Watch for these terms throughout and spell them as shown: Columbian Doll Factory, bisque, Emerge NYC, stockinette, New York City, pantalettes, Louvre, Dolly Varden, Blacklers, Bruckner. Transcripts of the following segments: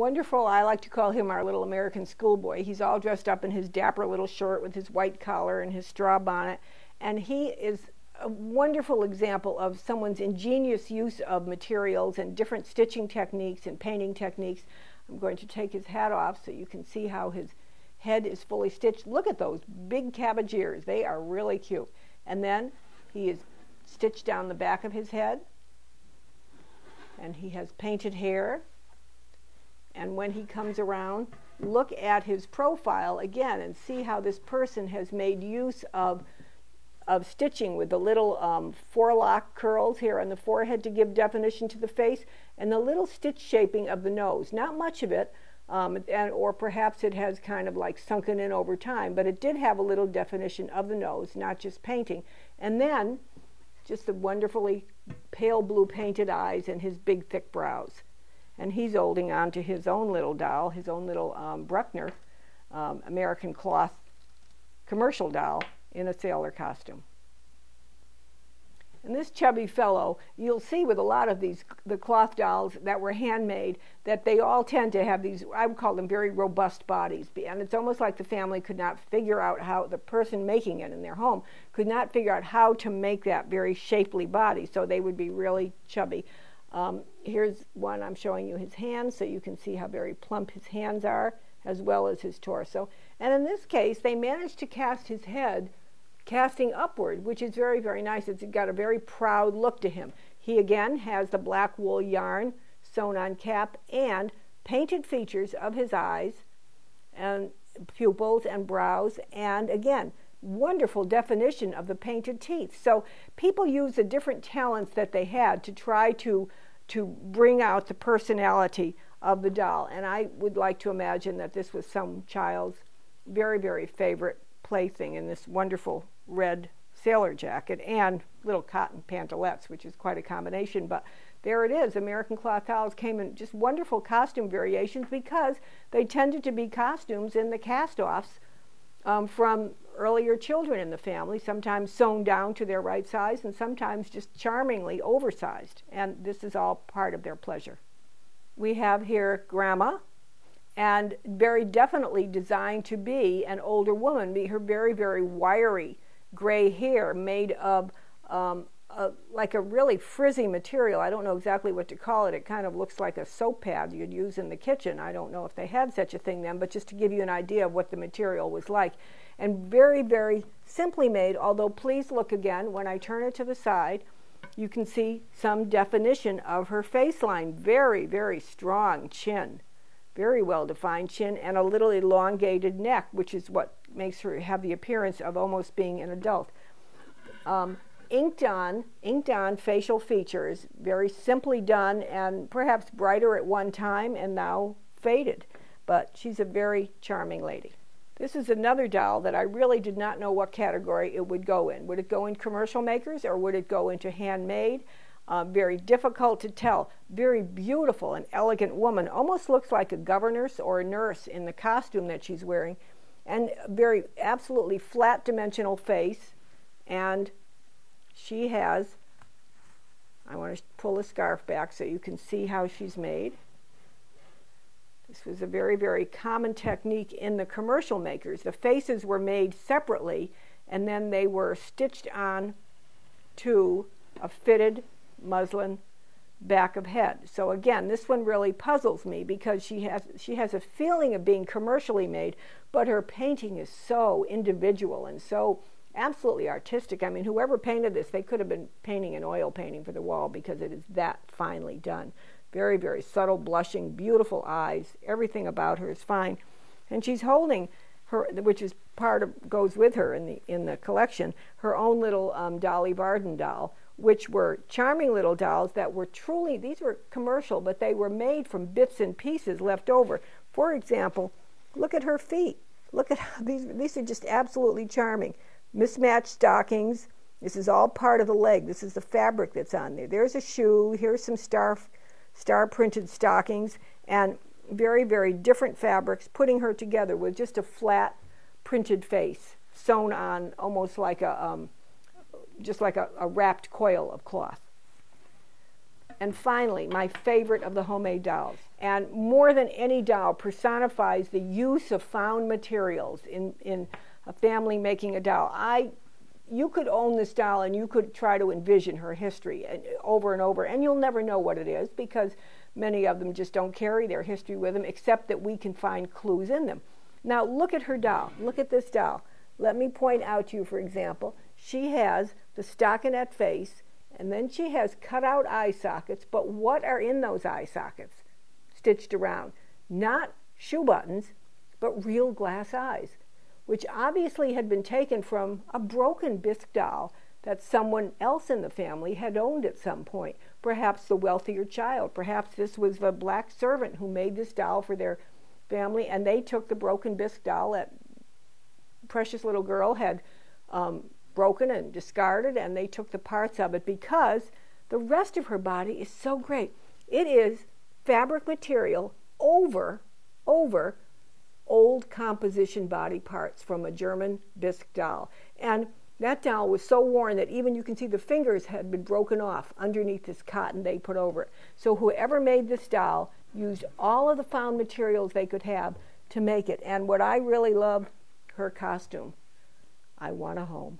wonderful, I like to call him our little American schoolboy. He's all dressed up in his dapper little shirt with his white collar and his straw bonnet, and he is a wonderful example of someone's ingenious use of materials and different stitching techniques and painting techniques. I'm going to take his hat off so you can see how his head is fully stitched. Look at those big cabbage ears. They are really cute. And then he is stitched down the back of his head, and he has painted hair. And when he comes around, look at his profile again and see how this person has made use of stitching with the little forelock curls here on the forehead to give definition to the face, and the little stitch shaping of the nose. Not much of it, or perhaps it has kind of like sunken in over time, but it did have a little definition of the nose, not just painting. And then just the wonderfully pale blue painted eyes and his big thick brows. And he's holding on to his own little doll, his own little Bruckner American cloth commercial doll in a sailor costume. And this chubby fellow, you'll see with a lot of these, the cloth dolls that were handmade, that they all tend to have these, I would call them very robust bodies. And it's almost like the family could not figure out how, the person making it in their home, could not figure out how to make that very shapely body, so they would be really chubby. Here's one, I'm showing you his hands so you can see how very plump his hands are, as well as his torso. And in this case, they managed to cast his head casting upward, which is very, very nice. It's got a very proud look to him. He again has the black wool yarn sewn on cap and painted features of his eyes and pupils and brows, and again, wonderful definition of the painted teeth. So people use the different talents that they had to try to bring out the personality of the doll. And I would like to imagine that this was some child's very, very favorite plaything, in this wonderful red sailor jacket and little cotton pantalettes, which is quite a combination. But there it is. American cloth dolls came in just wonderful costume variations because they tended to be costumes in the cast-offs from earlier children in the family, sometimes sewn down to their right size and sometimes just charmingly oversized. And this is all part of their pleasure. We have here Grandma, and very definitely designed to be an older woman. Her very, very wiry gray hair made of like a really frizzy material. I don't know exactly what to call it. It kind of looks like a soap pad you'd use in the kitchen. I don't know if they had such a thing then, but just to give you an idea of what the material was like. And very, very simply made, although please look again, when I turn it to the side, you can see some definition of her face line. Very, very strong chin, very well-defined chin, and a little elongated neck, which is what makes her have the appearance of almost being an adult. Inked on facial features, very simply done, and perhaps brighter at one time and now faded, but she's a very charming lady. This is another doll that I really did not know what category it would go in. Would it go in commercial makers, or would it go into handmade? Very difficult to tell. Very beautiful and elegant woman, almost looks like a governess or a nurse in the costume that she's wearing, and very absolutely flat dimensional face. And she has, I want to pull the scarf back so you can see how she's made. This was a very, very common technique in the commercial makers. The faces were made separately, and then they were stitched on to a fitted muslin back of head. So again, this one really puzzles me because she has a feeling of being commercially made, but her painting is so individual and so absolutely artistic. I mean, whoever painted this, they could have been painting an oil painting for the wall because it is that finely done. Very, very subtle, blushing, beautiful eyes. Everything about her is fine. And she's holding her, which is part of, goes with her in the collection, her own little Dolly Varden doll, which were charming little dolls that were truly, these were commercial, but they were made from bits and pieces left over. For example, look at her feet. Look at how these are just absolutely charming. Mismatched stockings. This is all part of the leg. This is the fabric that's on there. There's a shoe. Here's some star-printed stockings, and very, very different fabrics, putting her together with just a flat printed face sewn on almost like a just like a wrapped coil of cloth. And finally, my favorite of the homemade dolls. And more than any doll personifies the use of found materials in a family making a doll. You could own this doll and you could try to envision her history and over, and you'll never know what it is because many of them just don't carry their history with them, except that we can find clues in them. Now look at her doll. Look at this doll. Let me point out to you, for example, she has the stockinette face, and then she has cut out eye sockets, but what are in those eye sockets stitched around? Not shoe buttons, but real glass eyes, which obviously had been taken from a broken bisque doll that someone else in the family had owned at some point, perhaps the wealthier child. Perhaps this was the black servant who made this doll for their family, and they took the broken bisque doll that precious little girl had broken and discarded, and they took the parts of it because the rest of her body is so great. It is fabric material over old composition body parts from a German bisque doll. And that doll was so worn that even you can see the fingers had been broken off underneath this cotton they put over it. So whoever made this doll used all of the found materials they could have to make it. And what I really loved, her costume. I want a home.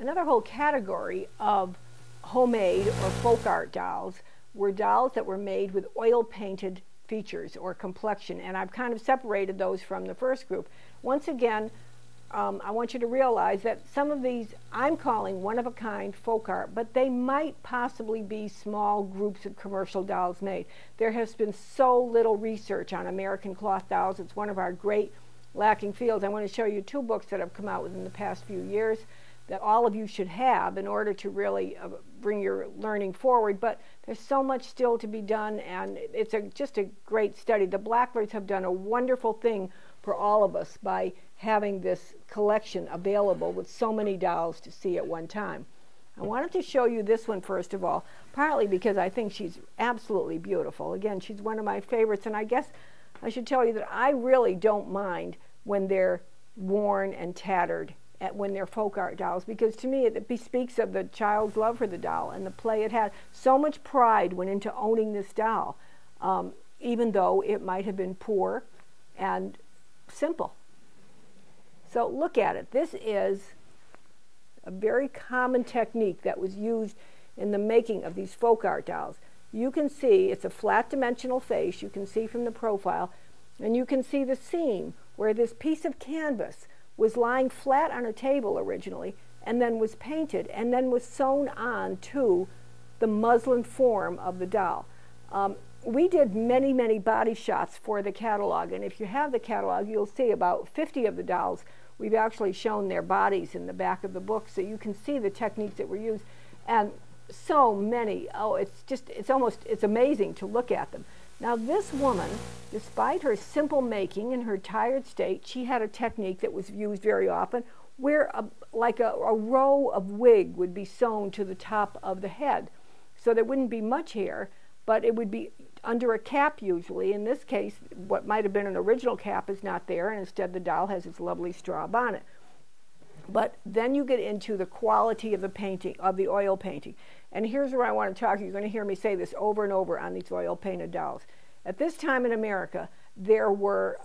Another whole category of homemade or folk art dolls were dolls that were made with oil-painted features or complexion, and I've kind of separated those from the first group. Once again, I want you to realize that some of these I'm calling one-of-a-kind folk art, but they might possibly be small groups of commercial dolls made. There has been so little research on American cloth dolls. It's one of our great lacking fields. I want to show you two books that have come out within the past few years that all of you should have in order to really bring your learning forward, but there's so much still to be done, and it's just a great study. The Blacklers have done a wonderful thing for all of us by having this collection available with so many dolls to see at one time. I wanted to show you this one first of all, partly because I think she's absolutely beautiful. Again, she's one of my favorites, and I guess I should tell you that I really don't mind when they're worn and tattered when they're folk art dolls, because to me it bespeaks of the child's love for the doll and the play it had. So much pride went into owning this doll, even though it might have been poor and simple. So look at it. This is a very common technique that was used in the making of these folk art dolls. You can see it's a flat dimensional face, you can see from the profile, and you can see the seam where this piece of canvas was lying flat on a table originally, and then was painted, and then was sewn on to the muslin form of the doll. We did many, many body shots for the catalog, and if you have the catalog, you'll see about 50 of the dolls. We've actually shown their bodies in the back of the book, so you can see the techniques that were used, and so many. Oh, it's amazing to look at them. Now this woman, despite her simple making and her tired state, she had a technique that was used very often where like a row of wig would be sewn to the top of the head. So there wouldn't be much hair, but it would be under a cap usually. In this case, what might have been an original cap is not there, and instead the doll has its lovely straw bonnet. But then you get into the quality of the painting, of the oil painting. And here's where I want to talk. You're going to hear me say this over and over on these oil painted dolls. At this time in America, there were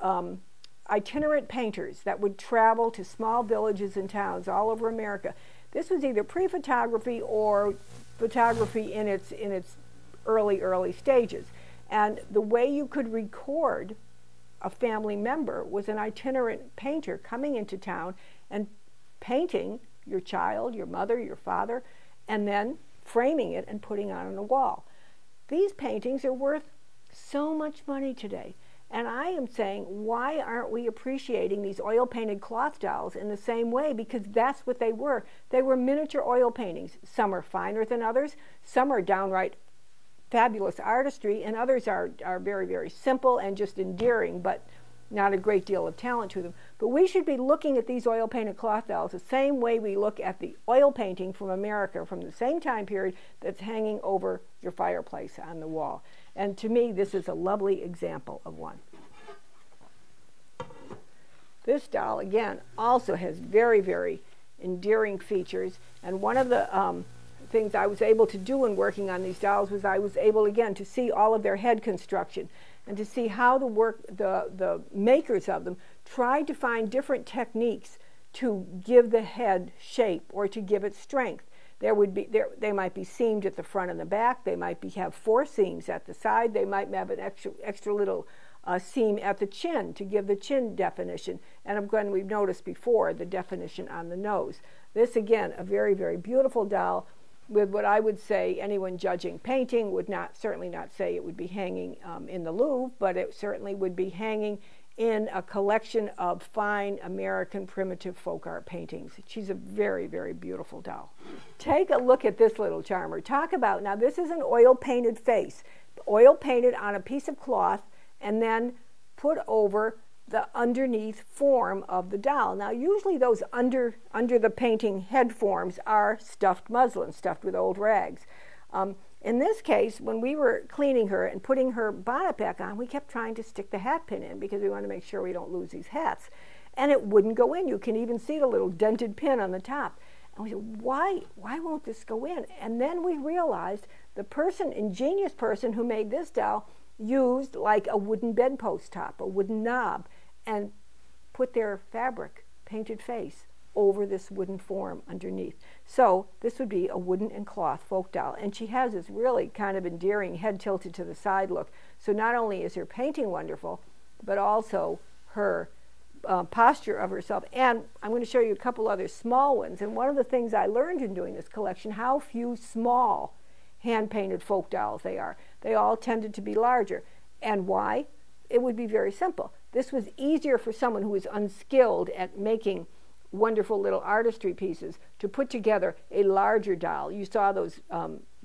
itinerant painters that would travel to small villages and towns all over America. This was either pre-photography or photography in its early stages. And the way you could record a family member was an itinerant painter coming into town and painting your child, your mother, your father, and then framing it and putting it on a wall. These paintings are worth so much money today. And I am saying, why aren't we appreciating these oil-painted cloth dolls in the same way? Because that's what they were. They were miniature oil paintings. Some are finer than others. Some are downright fabulous artistry, and others are very, very simple and just endearing, but not a great deal of talent to them. But we should be looking at these oil-painted cloth dolls the same way we look at the oil painting from America from the same time period that's hanging over your fireplace on the wall. And to me, this is a lovely example of one. This doll, again, also has very, very endearing features. And one of the things I was able to do in working on these dolls was I was able, again, to see all of their head construction and to see how the makers of them tried to find different techniques to give the head shape or to give it strength. They might be seamed at the front and the back. They might have four seams at the side. They might have an extra little seam at the chin to give the chin definition. And again, we've noticed before the definition on the nose. This, again, a very, very beautiful doll with what I would say anyone judging painting would certainly not say it would be hanging in the Louvre, but it certainly would be hanging in a collection of fine American primitive folk art paintings. She's a very, very beautiful doll. Take a look at this little charmer. Talk about, now this is an oil-painted face, oil-painted on a piece of cloth and then put over the underneath form of the doll. Now usually those under the painting head forms are stuffed muslin, stuffed with old rags. In this case, when we were cleaning her and putting her bonnet back on, we kept trying to stick the hat pin in because we want to make sure we don't lose these hats. And it wouldn't go in. You can even see the little dented pin on the top. And we said, why won't this go in? And then we realized the ingenious person who made this doll used like a wooden bedpost top, a wooden knob, and put their fabric painted face over this wooden form underneath. So this would be a wooden and cloth folk doll, and she has this really kind of endearing head tilted to the side look. So not only is her painting wonderful, but also her posture of herself. And I'm going to show you a couple other small ones. And one of the things I learned in doing this collection, how few small hand-painted folk dolls they are. They all tended to be larger. And why? It would be very simple. This was easier for someone who is unskilled at making wonderful little artistry pieces to put together a larger doll. You saw those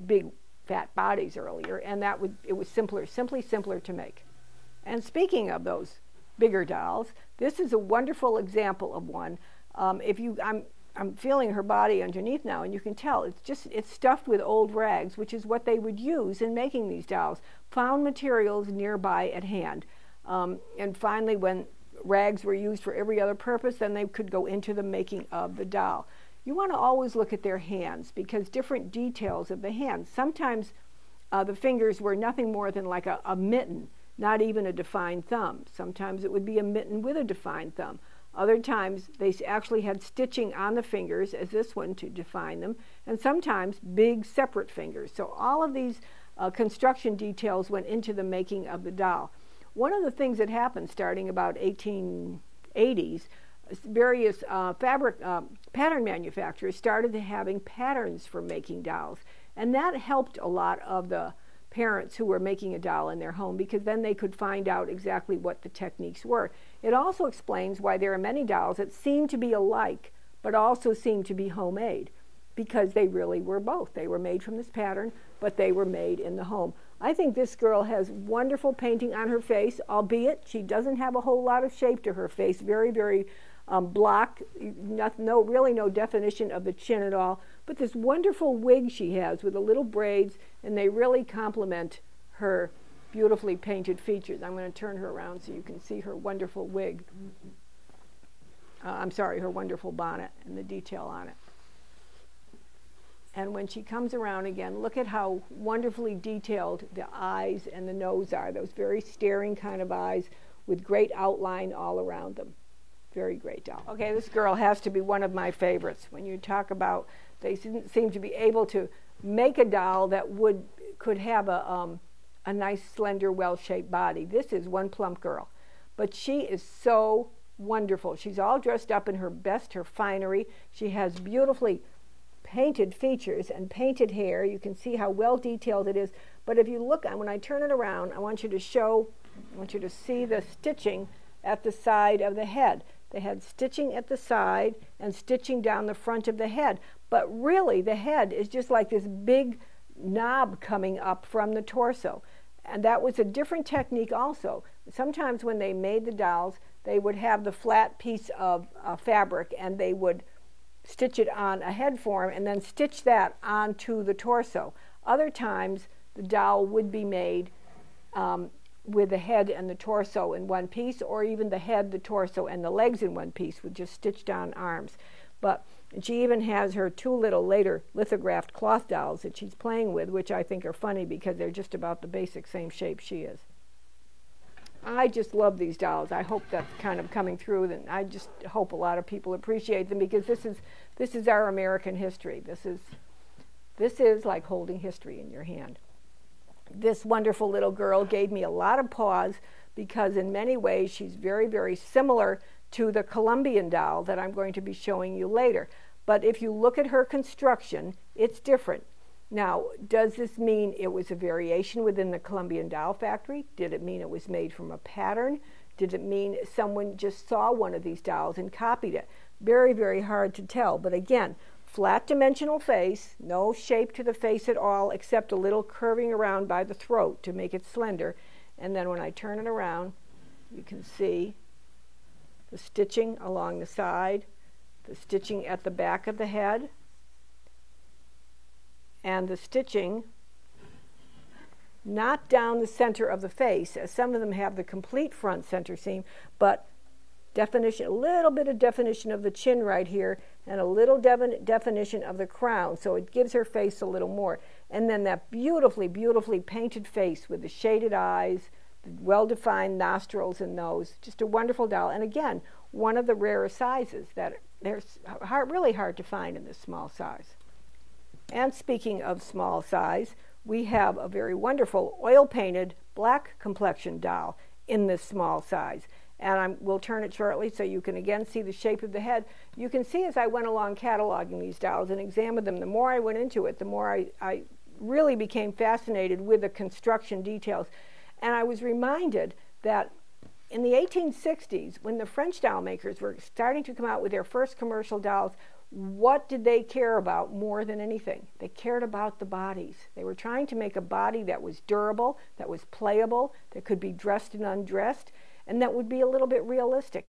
big fat bodies earlier, and it was simpler, simply simpler to make. And speaking of those bigger dolls, this is a wonderful example of one. I'm feeling her body underneath now, and you can tell it's stuffed with old rags, which is what they would use in making these dolls. Found materials nearby at hand, and finally when rags were used for every other purpose, then they could go into the making of the doll. You want to always look at their hands because different details of the hands. Sometimes the fingers were nothing more than like a mitten, not even a defined thumb. Sometimes it would be a mitten with a defined thumb. Other times they actually had stitching on the fingers, as this one, to define them, and sometimes big separate fingers. So all of these construction details went into the making of the doll. One of the things that happened starting about 1880s, various pattern manufacturers started having patterns for making dolls. And that helped a lot of the parents who were making a doll in their home because then they could find out exactly what the techniques were. It also explains why there are many dolls that seem to be alike but also seem to be homemade because they really were both. They were made from this pattern, but they were made in the home. I think this girl has wonderful painting on her face, albeit she doesn't have a whole lot of shape to her face. Very, very block, really no definition of the chin at all. But this wonderful wig she has with the little braids, and they really complement her beautifully painted features. I'm going to turn her around so you can see her wonderful wig. I'm sorry, her wonderful bonnet and the detail on it. And when she comes around again, look at how wonderfully detailed the eyes and the nose are, those very staring kind of eyes with great outline all around them. Very great doll. Okay, this girl has to be one of my favorites. When you talk about, they didn't seem to be able to make a doll that could have a nice, slender, well-shaped body. This is one plump girl, but she is so wonderful. She's all dressed up in her best, her finery. She has beautifully painted features and painted hair. You can see how well detailed it is. But if you look, when I turn it around, I want you to see the stitching at the side of the head. They had stitching at the side and stitching down the front of the head. But really, the head is just like this big knob coming up from the torso. And that was a different technique also. Sometimes when they made the dolls, they would have the flat piece of fabric and they would stitch it on a head form and then stitch that onto the torso. Other times the doll would be made with the head and the torso in one piece, or even the head, the torso, and the legs in one piece with just stitched on arms. But And she even has her two little later lithographed cloth dolls that she's playing with, which I think are funny because they're just about the basic same shape she is. I just love these dolls. I hope that's kind of coming through, and I just hope a lot of people appreciate them, because this is our American history. This is like holding history in your hand. This wonderful little girl gave me a lot of pause, because in many ways she's very, very similar to the Columbian doll that I'm going to be showing you later. But if you look at her construction, it's different. Now, does this mean it was a variation within the Columbian Doll Factory? Did it mean it was made from a pattern? Did it mean someone just saw one of these dolls and copied it? Very, very hard to tell. But again, flat dimensional face, no shape to the face at all, except a little curving around by the throat to make it slender. And then when I turn it around, you can see the stitching along the side, the stitching at the back of the head, and the stitching not down the center of the face, as some of them have the complete front center seam, but definition, a little bit of definition of the chin right here, and a little definition of the crown, so it gives her face a little more. And then that beautifully, beautifully painted face with the shaded eyes, the well-defined nostrils and nose. Just a wonderful doll. And again, one of the rarer sizes that they're really hard to find in this small size. And speaking of small size, we have a very wonderful oil-painted black complexion doll in this small size. And we'll turn it shortly so you can again see the shape of the head. You can see as I went along cataloging these dolls and examined them, the more I went into it, the more I really became fascinated with the construction details. And I was reminded that in the 1860s, when the French doll makers were starting to come out with their first commercial dolls, what did they care about more than anything? They cared about the bodies. They were trying to make a body that was durable, that was playable, that could be dressed and undressed, and that would be a little bit realistic.